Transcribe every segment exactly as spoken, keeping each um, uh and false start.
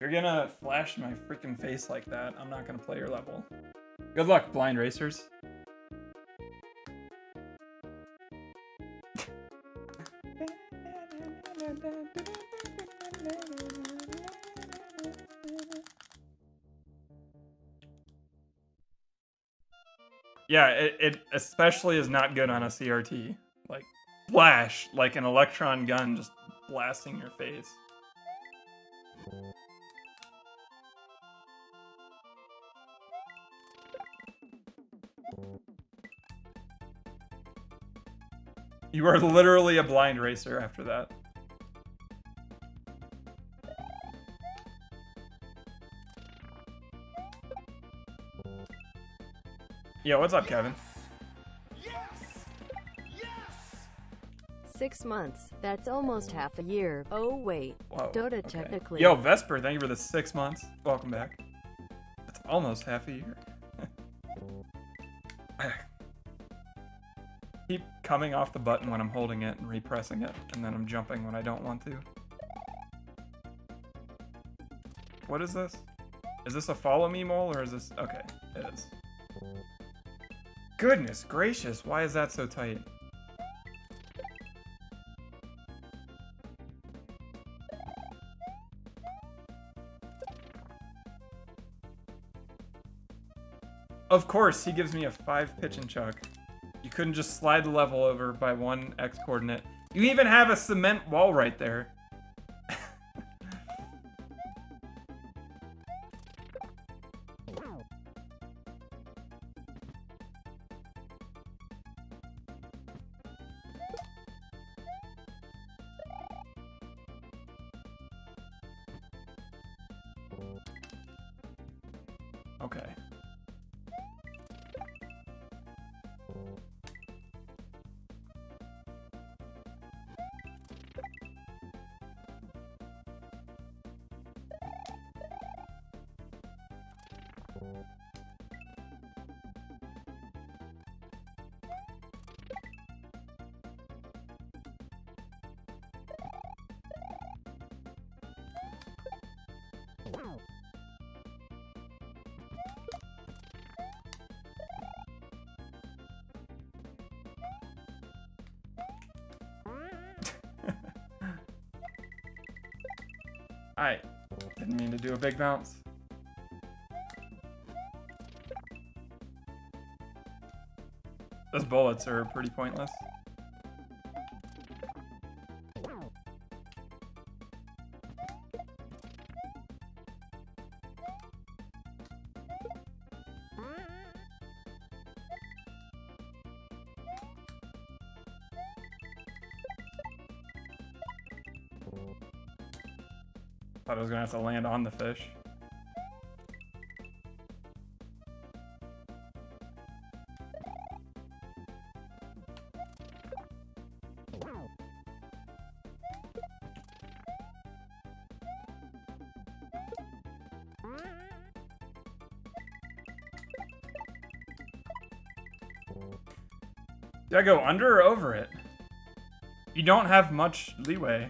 You're gonna flash my freaking face like that. I'm not gonna play your level. Good luck, blind racers. Yeah, it, it especially is not good on a C R T. Like, flash, like an electron gun just blasting your face. You are literally a blind racer after that. Yeah, what's up, Kevin? Yes! Yes! Six months. That's almost half a year. Oh, wait. Whoa, Dota okay. Technically. Yo, Vesper, thank you for the six months. Welcome back. That's almost half a year. Keep coming off the button when I'm holding it and repressing it, and then I'm jumping when I don't want to. What is this? Is this a follow me mole, or is this... Okay, it is. Goodness gracious, why is that so tight? Of course, he gives me a five pitch and chuck. You couldn't just slide the level over by one X coordinate. You even have a cement wall right there. I didn't mean to do a big bounce. Those bullets are pretty pointless. Thought I was gonna have to land on the fish. Did I go under or over it? You don't have much leeway.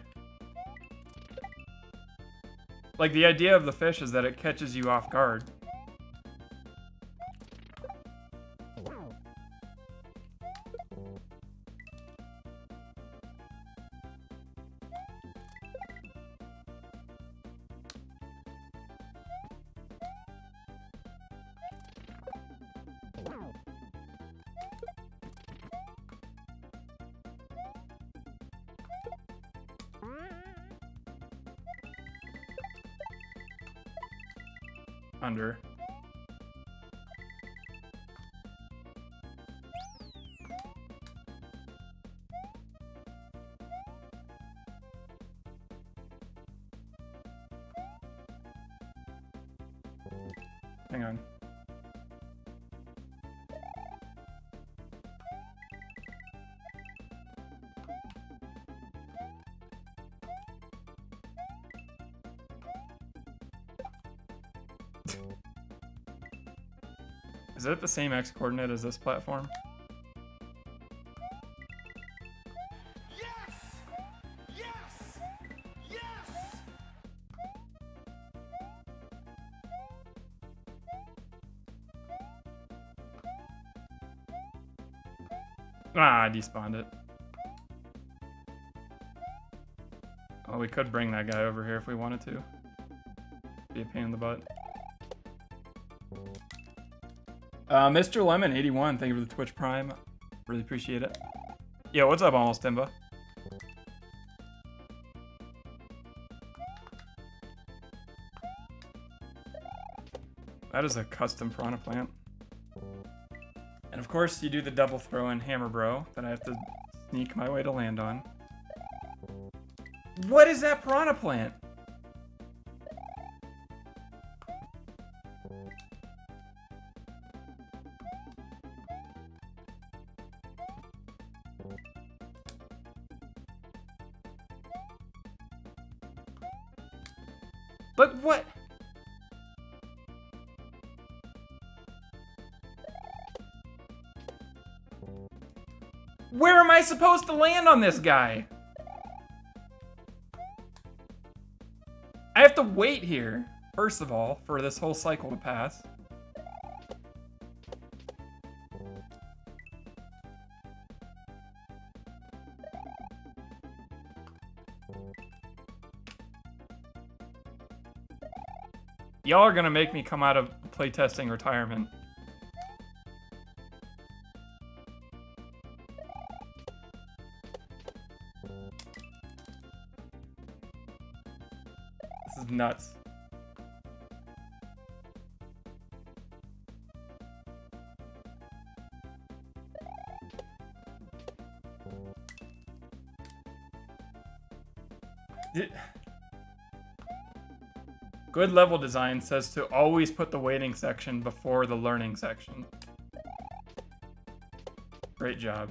Like, the idea of the fish is that it catches you off guard. Under. Hang on. Is it the same X coordinate as this platform? Yes! Ah, I despawned it. Oh, we could bring that guy over here if we wanted to. Be a pain in the butt. Uh, Mister Lemon eighty-one, thank you for the Twitch Prime. Really appreciate it. Yo, what's up, Almost Timba? That is a custom piranha plant. And of course, you do the double throw in Hammer Bro that I have to sneak my way to land on. What is that piranha plant? But what? Where am I supposed to land on this guy? I have to wait here, first of all, for this whole cycle to pass. Y'all are gonna make me come out of playtesting retirement. This is nuts. Did Good level design says to always put the waiting section before the learning section. Great job.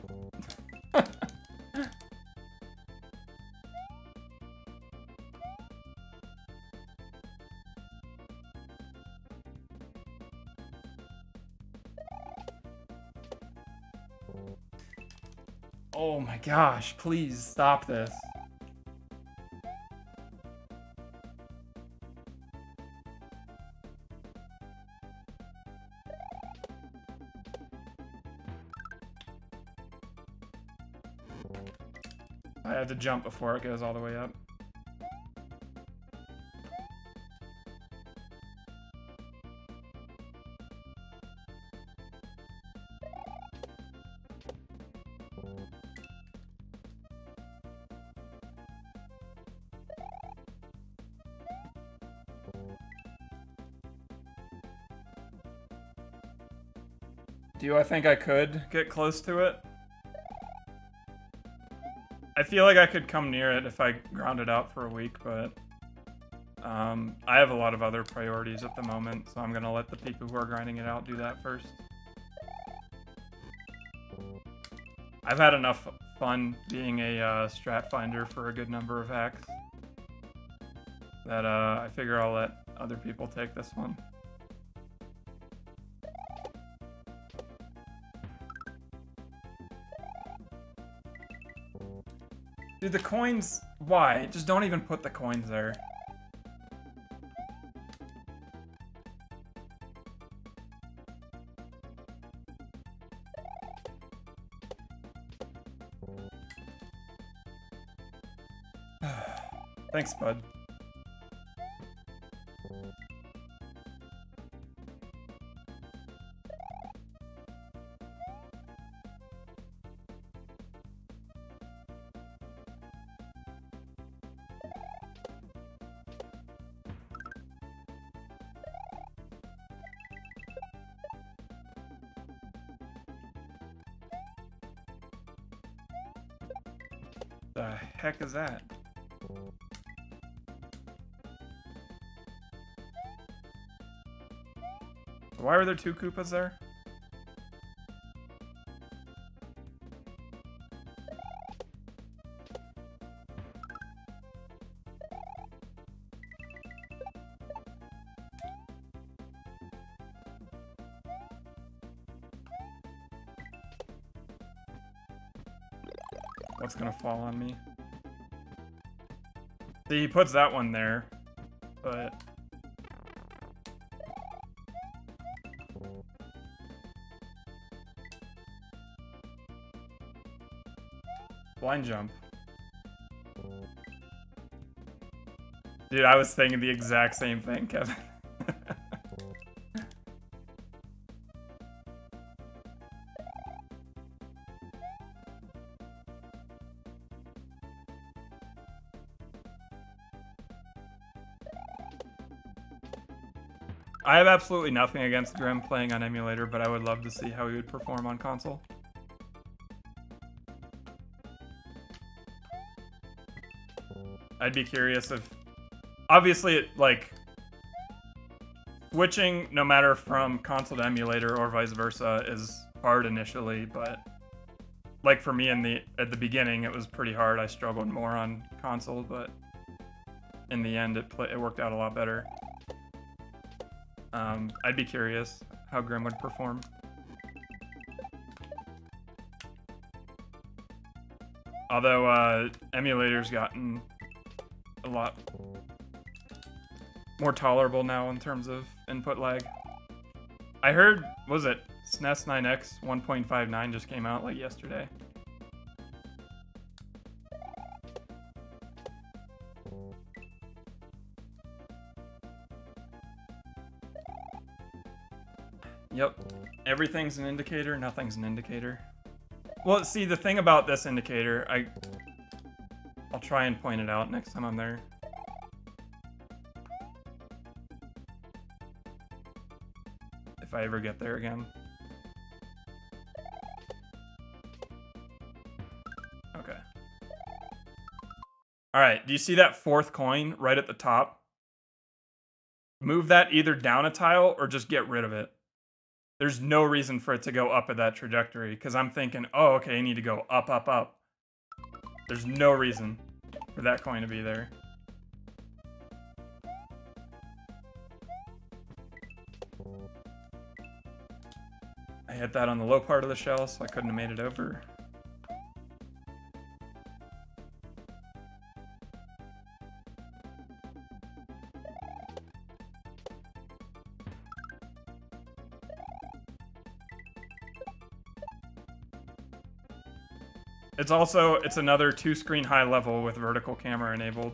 Oh my gosh, please stop this. I have to jump before it goes all the way up. Do I think I could get close to it? I feel like I could come near it if I ground it out for a week, but um, I have a lot of other priorities at the moment, so I'm gonna let the people who are grinding it out do that first. I've had enough fun being a uh, strat finder for a good number of hacks that uh, I figure I'll let other people take this one. Dude, the coins, why? Just don't even put the coins there. Thanks, bud. The heck is that? Why were there two Koopas there? What's gonna fall on me? See, he puts that one there, but... Blind jump. Dude, I was thinking the exact same thing, Kevin. I have absolutely nothing against Grimm playing on emulator, but I would love to see how he would perform on console. I'd be curious if... Obviously, it, like... Switching, no matter from console to emulator or vice versa, is hard initially, but... Like, for me, in the at the beginning, it was pretty hard. I struggled more on console, but... In the end, it, play, it worked out a lot better. Um, I'd be curious how Grimm would perform. Although, uh, emulator's gotten a lot more tolerable now in terms of input lag. I heard, was it, S N E S nine X one point five nine just came out like yesterday. Yep. Everything's an indicator, nothing's an indicator. Well, see, the thing about this indicator, I... I'll try and point it out next time I'm there. If I ever get there again. Okay. Alright, do you see that fourth coin right at the top? Move that either down a tile or just get rid of it. There's no reason for it to go up at that trajectory, because I'm thinking, oh, okay, I need to go up, up, up. There's no reason for that coin to be there. I hit that on the low part of the shell, so I couldn't have made it over. It's also, it's another two-screen high level with vertical camera enabled.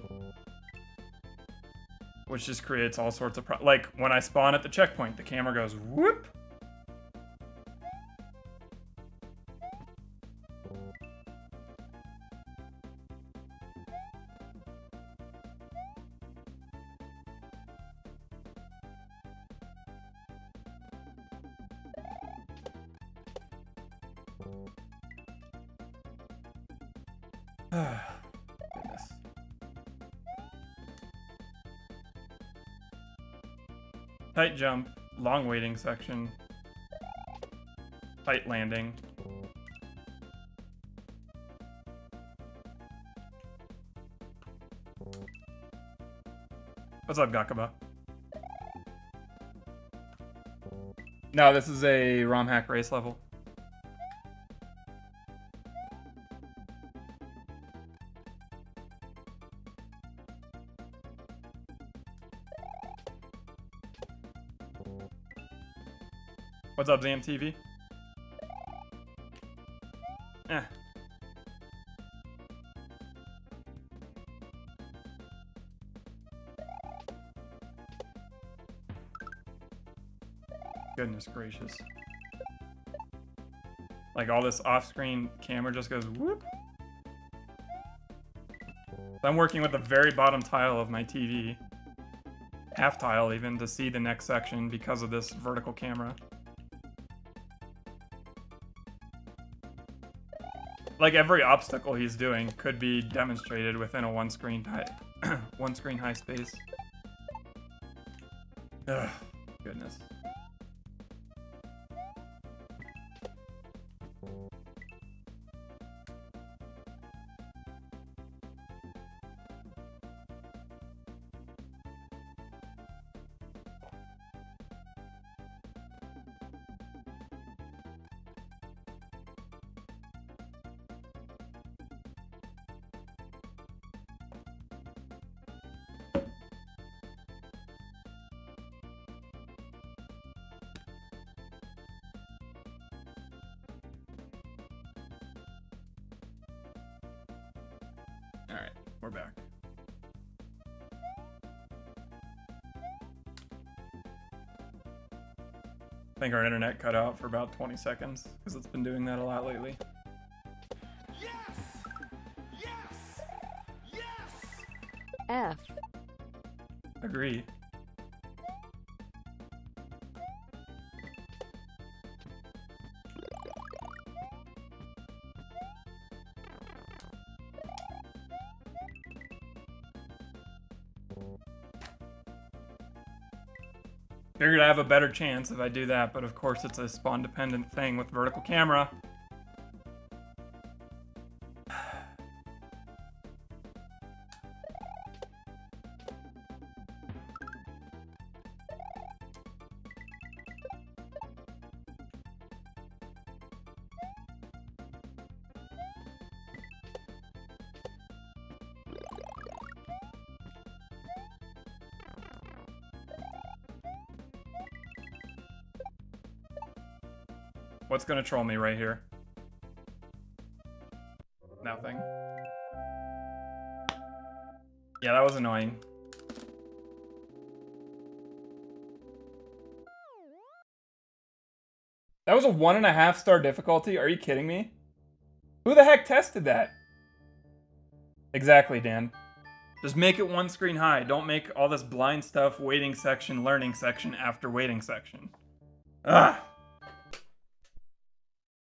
Which just creates all sorts of pro- like, when I spawn at the checkpoint, the camera goes whoop! Goodness. Tight jump, long waiting section, tight landing. What's up, Gakaba? No, this is a ROM hack race level. What's up, ZamTV? Eh. Goodness gracious. Like, all this off-screen camera just goes whoop. I'm working with the very bottom tile of my T V, half tile even, to see the next section because of this vertical camera. Like, every obstacle he's doing could be demonstrated within a one-screen high, one-screen high space. Ugh, goodness. Alright, we're back. I think our internet cut out for about twenty seconds, because it's been doing that a lot lately. Yes! Yes! Yes! F. Agree. Figured I have a better chance if I do that, but of course it's a spawn-dependent thing with vertical camera. What's gonna troll me right here? Nothing. Yeah, that was annoying. That was a one and a half star difficulty? Are you kidding me? Who the heck tested that? Exactly, Dan. Just make it one screen high. Don't make all this blind stuff, waiting section, learning section after waiting section. Ugh!